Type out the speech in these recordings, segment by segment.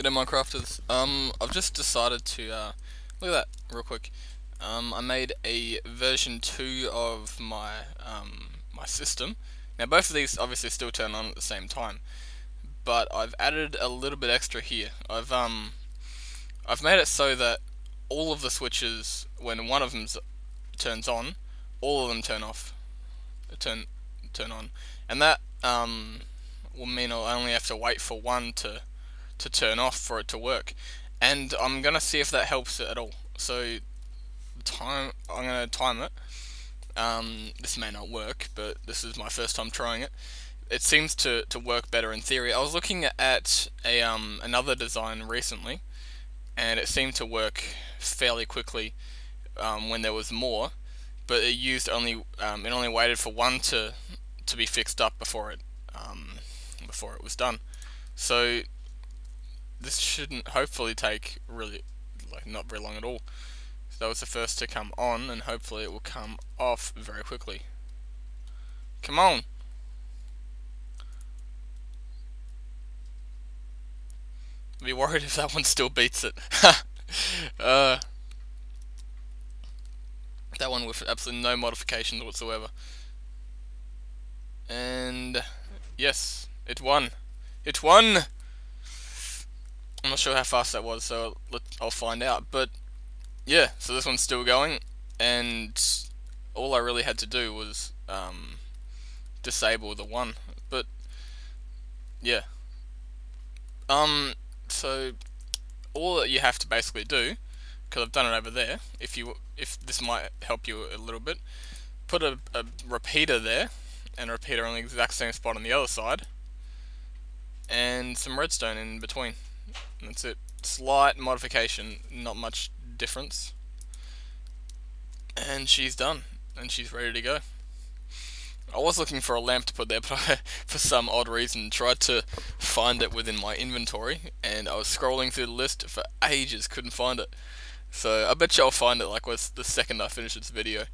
G'day Minecrafters, I've just decided to, look at that, real quick, I made a version 2 of my, my system. Now both of these obviously still turn on at the same time, but I've added a little bit extra here. I've made it so that all of the switches, when one of them turns on, all of them turn off, turn on, and that, will mean I only have to wait for one to turn off for it to work, and I'm gonna see if that helps it at all. So I'm gonna time it. This may not work, but this is my first time trying it. It seems to work better in theory. I was looking at a another design recently, and it seemed to work fairly quickly when there was more, but it used only it only waited for one to be fixed up before it was done. So this shouldn't hopefully take really, like, not very long at all. So that was the first to come on, and hopefully it will come off very quickly. Come on! I'd be worried if that one still beats it. That one with absolutely no modifications whatsoever. And yes, it won. It won! I'm not sure how fast that was, so I'll find out, but yeah, so this one's still going, and all I really had to do was disable the one, but yeah. So all that you have to basically do, because I've done it over there, if this might help you a little bit, put a repeater there, and a repeater on the exact same spot on the other side, and some redstone in between. That's it. Slight modification, not much difference. And she's done. And she's ready to go. I was looking for a lamp to put there, but I, for some odd reason, tried to find it within my inventory, and I was scrolling through the list for ages, couldn't find it. So I bet you I'll find it, like, the second I finish this video.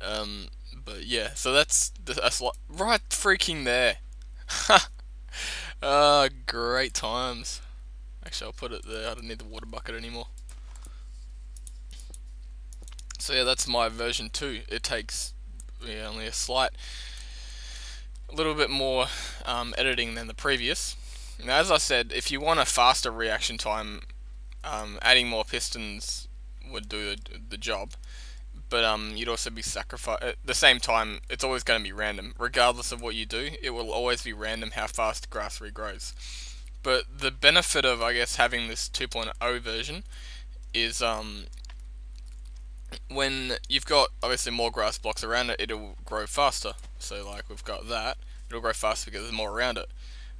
But yeah, so that's right freaking there. Ha! Great times. Actually, I'll put it there. I don't need the water bucket anymore. So yeah, that's my version 2. It takes only a little bit more editing than the previous. Now, as I said, if you want a faster reaction time, adding more pistons would do the job. But you'd also be sacrificed. At the same time, it's always going to be random. Regardless of what you do, it will always be random how fast grass regrows. But the benefit of, I guess, having this 2.0 version is when you've got, obviously, more grass blocks around it, it'll grow faster. So, like, we've got that. It'll grow faster because there's more around it.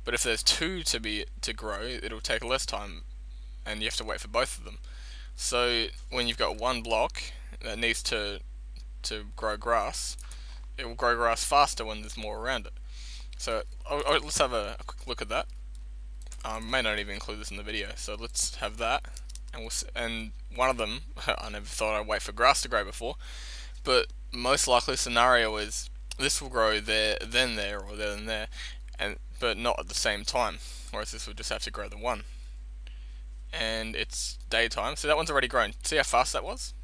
But if there's two to grow, it'll take less time, and you have to wait for both of them. So, when you've got one block that needs to grow grass, it will grow grass faster when there's more around it. So, let's have a quick look at that. I may not even include this in the video, so let's have that, and we'll see, and one of them, I never thought I'd wait for grass to grow before, but most likely scenario is this will grow there, then there, or there, then there, but not at the same time, whereas this will just have to grow the one. And it's daytime, so that one's already grown. See how fast that was?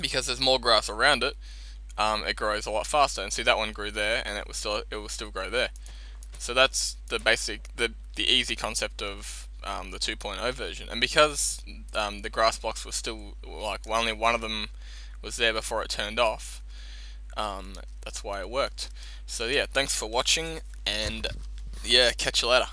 Because there's more grass around it, it grows a lot faster, and see, that one grew there, and it will still grow there. So that's the basic, the easy concept of the 2.0 version. And because the grass blocks were still, like, only one of them was there before it turned off, that's why it worked. So yeah, thanks for watching, and yeah, catch you later.